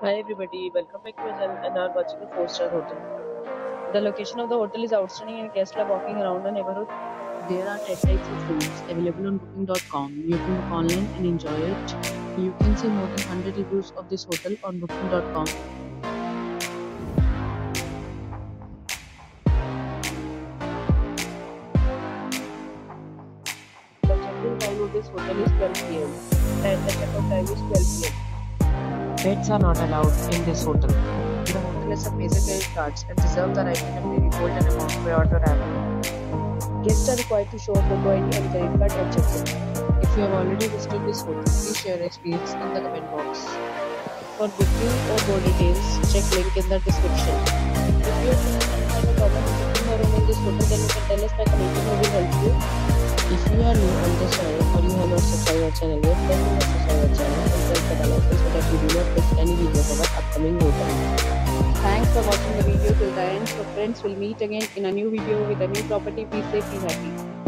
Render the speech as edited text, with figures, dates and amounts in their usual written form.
Hi everybody, welcome back to our channel and are watching a 4-star hotel. The location of the hotel is outstanding and guests love walking around the neighborhood. There are 10 types of rooms available on booking.com. You can book online and enjoy it. You can see more than 100 reviews of this hotel on booking.com. The check-in time of this hotel is 12 p.m. and the check-out time is 12 p.m. Pets are not allowed in this hotel. The hotel accepts major credit cards and reserves the right to temporarily hold an amount prior to arrival. Guests are required to show a photo ID and credit card at check-in. If you have already visited this hotel, please share your experience in the comment box. For booking or more details, check link in the description. If you have a problem booking a room in this hotel, then you can tell us by commenting, we will help you. If you are new on this channel or you have not subscribed our channel yet, then you must subscribe our channel and press the bell icon so that you do not miss any video of our upcoming hotel. Thanks for watching the video till the end. So friends, will meet again in a new video with a new property. Be safe, be happy.